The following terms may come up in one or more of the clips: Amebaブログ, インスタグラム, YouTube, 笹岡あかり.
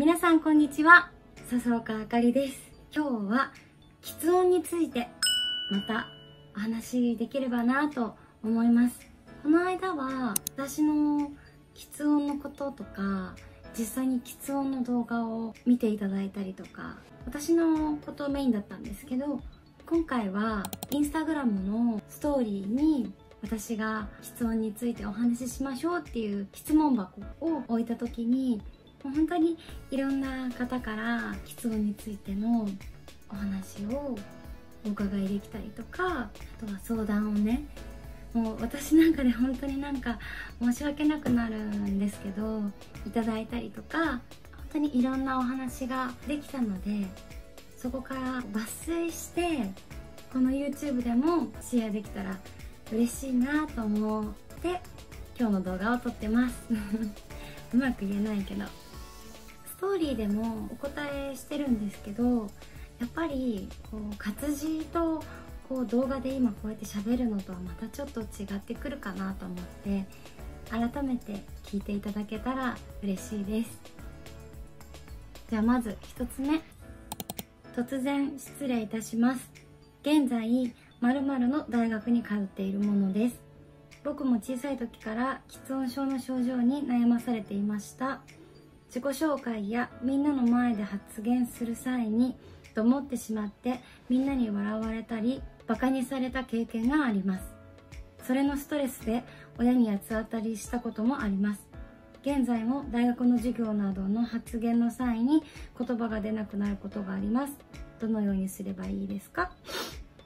皆さんこんにちは、笹岡あかりです。今日はきつ音についてまたお話しできればなと思います。この間は私のきつ音のこととか、実際にきつ音の動画を見ていただいたりとか、私のことメインだったんですけど、今回はインスタグラムのストーリーに私がきつ音についてお話ししましょうっていう質問箱を置いた時に、もう本当にいろんな方からきつ音についてのお話をお伺いできたりとか、あとは相談をね、もう私なんかで本当になんか申し訳なくなるんですけど、いただいたりとか、本当にいろんなお話ができたので、そこから抜粋してこの YouTube でもシェアできたら嬉しいなと思って今日の動画を撮ってますうまく言えないけど、ストーリーでもお答えしてるんですけど、やっぱりこう活字とこう動画で今こうやって喋るのとはまたちょっと違ってくるかなと思って、改めて聞いていただけたら嬉しいです。じゃあまず1つ目、突然失礼いたします。現在〇〇の大学に通っているものです。僕も小さい時からきつ音症の症状に悩まされていました。自己紹介やみんなの前で発言する際にどもってしまってみんなに笑われたりバカにされた経験があります。それのストレスで親に八つ当たりしたこともあります。現在も大学の授業などの発言の際に言葉が出なくなることがあります。どのようにすればいいですか？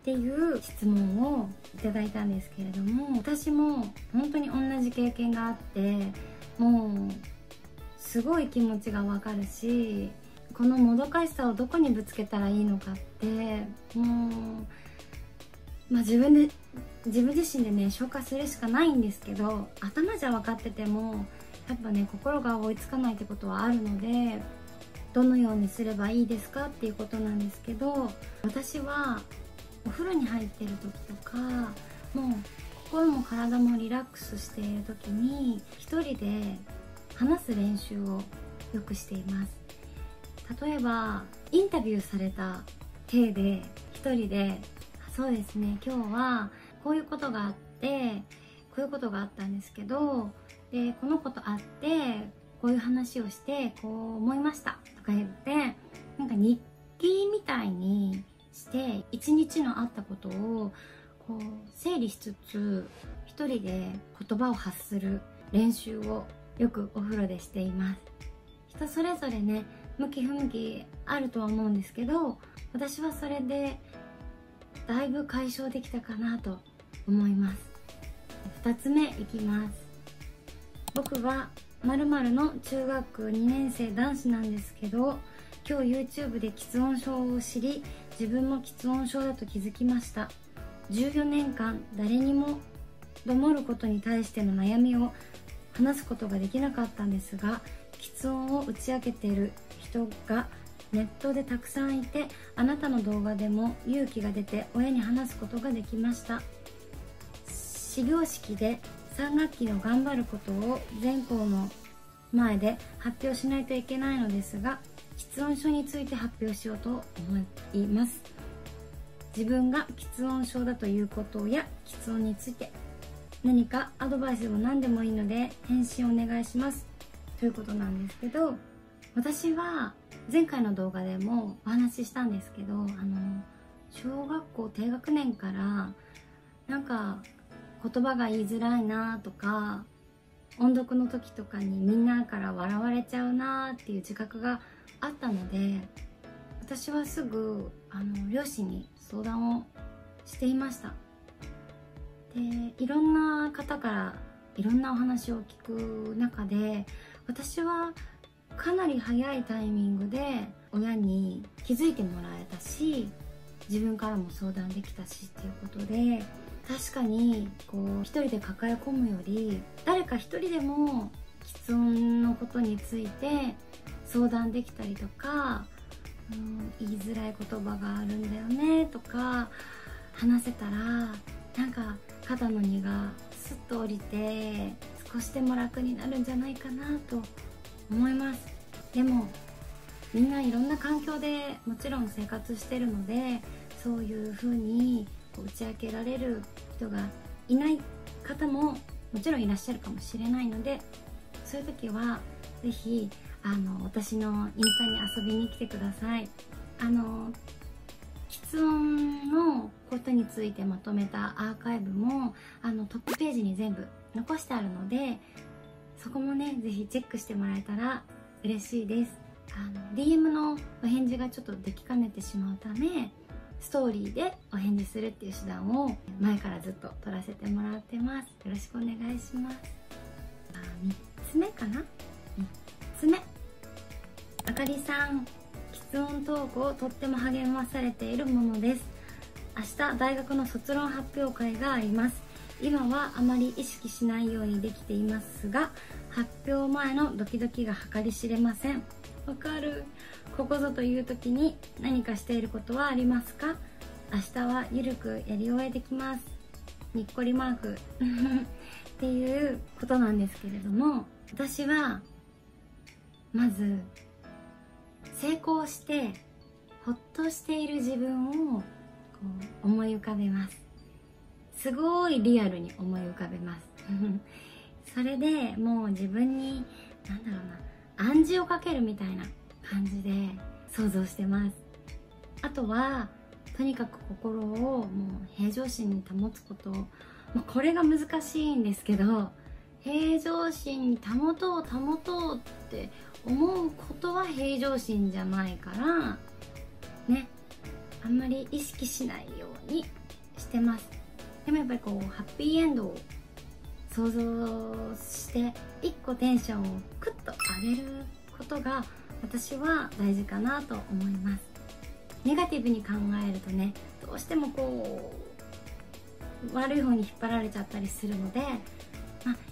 っていう質問をいただいたんですけれども、私も本当に同じ経験があって、もうすごい気持ちがわかるし、このもどかしさをどこにぶつけたらいいのかって、もう、自分自身でね、消化するしかないんですけど、頭じゃ分かっててもやっぱね、心が追いつかないってことはあるので、どのようにすればいいですかっていうことなんですけど、私はお風呂に入ってる時とか、もう心も体もリラックスしている時に一人で話す練習をよくしています。例えばインタビューされた体で一人で、そうですね、今日はこういうことがあって、こういうことがあったんですけど、でこのことあってこういう話をしてこう思いましたとか言って、なんか日記みたいにして一日のあったことをこう整理しつつ、一人で言葉を発する練習をよくお風呂でしています。人それぞれね、向き不向きあるとは思うんですけど、私はそれでだいぶ解消できたかなと思います。2つ目いきます。僕は〇〇の中学2年生男子なんですけど、今日 YouTube できつ音症を知り、自分もきつ音症だと気づきました。14年間誰にもどもることに対しての悩みを話すことができなかったんですが、きつ音を打ち明けている人がネットでたくさんいて、あなたの動画でも勇気が出て親に話すことができました。始業式で3学期の頑張ることを全校の前で発表しないといけないのですが、きつ音症について発表しようと思います。自分がきつ音症だということやきつ音について何かアドバイスも何でもいいので返信お願いしますということなんですけど、私は前回の動画でもお話ししたんですけど、小学校低学年からなんか言葉が言いづらいなとか、音読の時とかにみんなから笑われちゃうなっていう自覚があったので、私はすぐ両親に相談をしていました。でいろんな方からいろんなお話を聞く中で、私はかなり早いタイミングで親に気づいてもらえたし、自分からも相談できたしっていうことで、確かにこう一人で抱え込むより、誰か一人でもきつ音のことについて相談できたりとか、言いづらい言葉があるんだよねとか話せたら、なんか肩の荷がスッと下りて少しでも楽になるんじゃないかなと思います。でもみんないろんな環境でもちろん生活してるので、そういうふうに打ち明けられる人がいない方ももちろんいらっしゃるかもしれないので、そういう時は是非私のインスタに遊びに来てください。吃音のことについてまとめたアーカイブもトップページに全部残してあるので、そこもね是非チェックしてもらえたら嬉しいです。DM のお返事がちょっとできかねてしまうため、ストーリーでお返事するっていう手段を前からずっと取らせてもらってます。よろしくお願いします。3つ目かな、3つ目、あかりさん、吃音投稿とっても励まされているものです。明日大学の卒論発表会があります。今はあまり意識しないようにできていますが、発表前のドキドキが計り知れません。わかる。ここぞという時に何かしていることはありますか？明日はゆるくやり終えてきます。にっこりマークっていうことなんですけれども、私はまず成功してほっとしている自分をこう思い浮かべます。すごいリアルに思い浮かべますそれでもう自分に何だろうな、暗示をかけるみたいな感じで想像してます。あとはとにかく心をもう平常心に保つこと。これが難しいんですけど、平常心に保とうって思うことは平常心じゃないからね、あんまり意識しないようにしてます。でもやっぱりこうハッピーエンドを想像して一個テンションをクッと上げることが私は大事かなと思います。ネガティブに考えるとね、どうしてもこう悪い方に引っ張られちゃったりするので、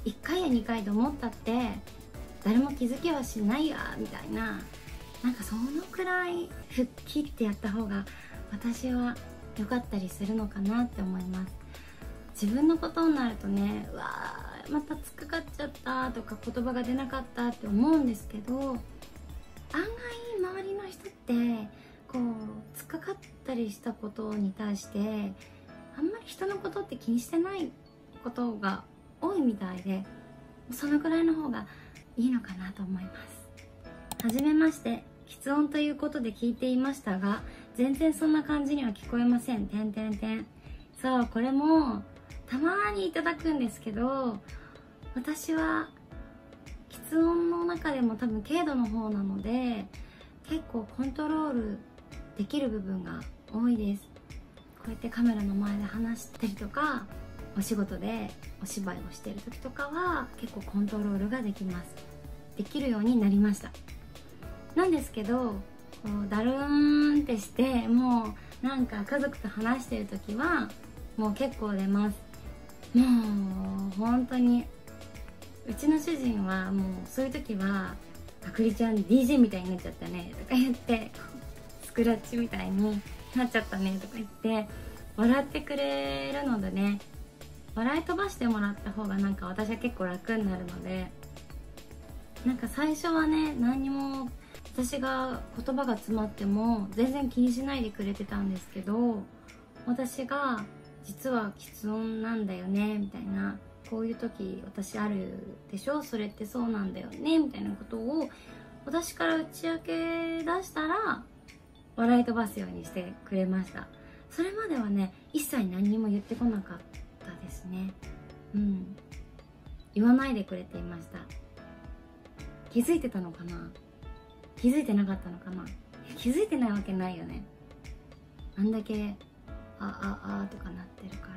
1回や2回と思ったって誰も気づきはしないやみたいな、なんかそのくらい吹っ切ってやった方が私は良かったりするのかなって思います。自分のことになるとね、うわーまた突っかかっちゃったとか言葉が出なかったって思うんですけど、案外周りの人ってこう突っかかったりしたことに対してあんまり人のことって気にしてないことが多いみたいで、そのくらいの方がいいのかなと思います。はじめまして、吃音ということで聞いていましたが、全然そんな感じには聞こえません。そう、これもたまにいただくんですけど、私は吃音の中でも多分軽度の方なので、結構コントロールできる部分が多いです。こうやってカメラの前で話したりとか、お仕事でお芝居をしてる時とかは結構コントロールができます。できるようになりました。なんですけど、こうだるーんってして、もうなんか家族と話してる時はもう結構出ます。もう本当にうちの主人はもうそういう時は「あくりちゃん DJ みたいになっちゃったね」とか言って、スクラッチみたいになっちゃったねとか言って笑ってくれるのでね、笑い飛ばしてもらった方がなんか私は結構楽になるので、なんか最初はね、何にも私が言葉が詰まっても全然気にしないでくれてたんですけど、私が実は吃音なんだよねみたいな、こういう時私あるでしょ、それってそうなんだよねみたいなことを私から打ち明け出したら笑い飛ばすようにしてくれました。それまではね、一切何も言ってこなかったですね。言わないでくれていました。気づいてたのかな、気づいてなかったのかな。気づいてないわけないよね。あんだけあとかなってるか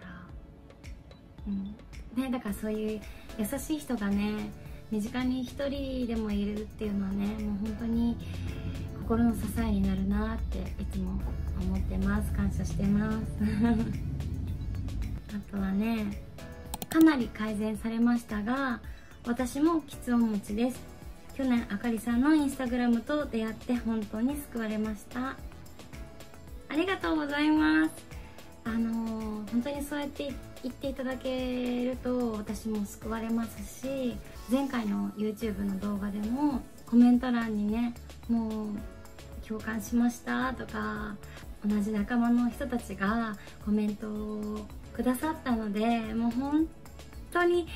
ら、だからそういう優しい人がね、身近に一人でもいるっていうのはね、もう本当に心の支えになるなっていつも思ってます。感謝してますあとはね、かなり改善されましたが、私も吃音持ちです。去年あかりさんのインスタグラムと出会って本当に救われました。ありがとうございます。本当にそうやって言っていただけると私も救われますし、前回の YouTube の動画でもコメント欄にね、もう共感しましたとか、同じ仲間の人たちがコメントをくださったので、もう本当に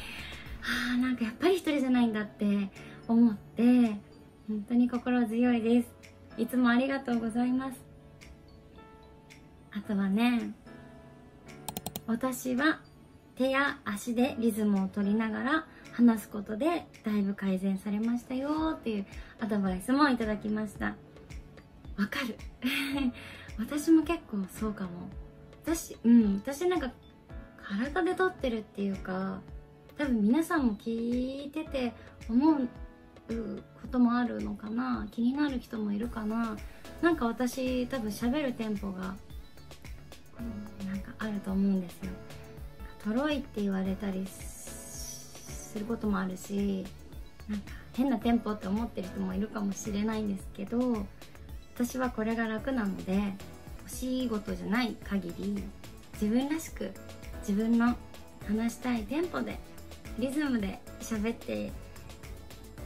ああなんかやっぱり一人じゃないんだって思って、本当に心強いです。いつもありがとうございます。あとはね、私は手や足でリズムを取りながら話すことでだいぶ改善されましたよっていうアドバイスもいただきました。わかる私も結構そうかも。私なんか体で撮ってるっていうか、多分皆さんも聞いてて思うこともあるのかな、気になる人もいるかな。なんか私多分喋るテンポがなんかあると思うんですよ。とろいって言われたりすることもあるし、なんか変なテンポって思ってる人もいるかもしれないんですけど、私はこれが楽なので、お仕事じゃない限り自分らしく自分の話したいテンポでリズムで喋って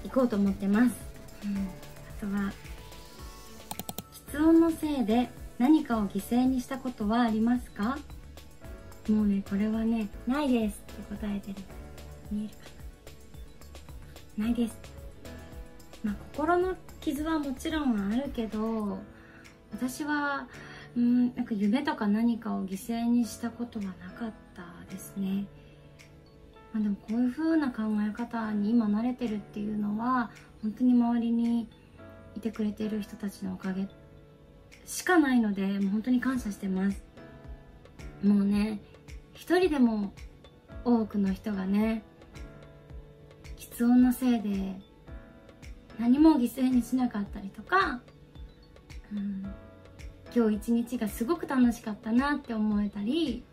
いこうと思ってます。あとは吃音のせいで何かを犠牲にしたことはありますか？もうね、これはね、ないですって答えてる。見えるかな？ないです。まあ心の傷はもちろんあるけど、私はなんか夢とか何かを犠牲にしたことはなかったですね。まあ、でもこういう風な考え方に今慣れてるっていうのは、本当に周りにいてくれてる人たちのおかげしかないので、もう本当に感謝してます。もうね、一人でも多くの人がね、吃音のせいで何も犠牲にしなかったりとか、今日一日がすごく楽しかったなって思えたり、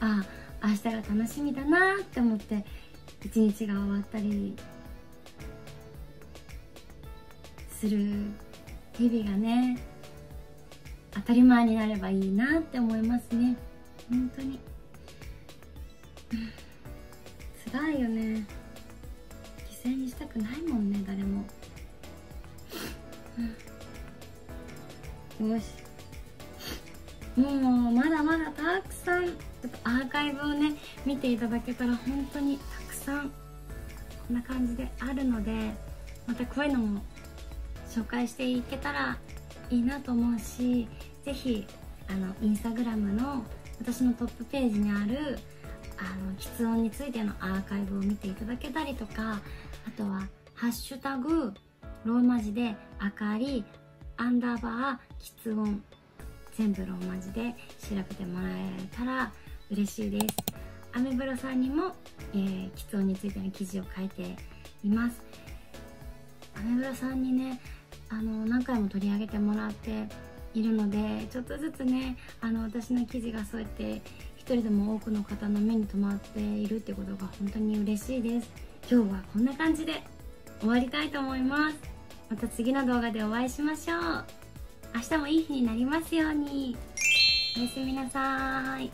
ああ明日が楽しみだなって思って一日が終わったりする日々がね、当たり前になればいいなって思いますね。本当に辛いよね、犠牲にしたくないもんね、誰も。よし、もうまだまだたくさんアーカイブをね見ていただけたら本当にたくさんこんな感じであるので、またこういうのも紹介していけたらいいなと思うし、是非インスタグラムの私のトップページにある吃音についてのアーカイブを見ていただけたりとか、あとはハッシュタグローマ字であかり_吃音、全部ローマ字で調べてもらえたら嬉しいです。アメブロさんにも、吃音についての記事を書いています。アメブロさんにね、何回も取り上げてもらっているので、ちょっとずつね私の記事がそうやって一人でも多くの方の目に留まっているってことが本当に嬉しいです。今日はこんな感じで終わりたいと思います。また次の動画でお会いしましょう。明日もいい日になりますように。おやすみなさーい。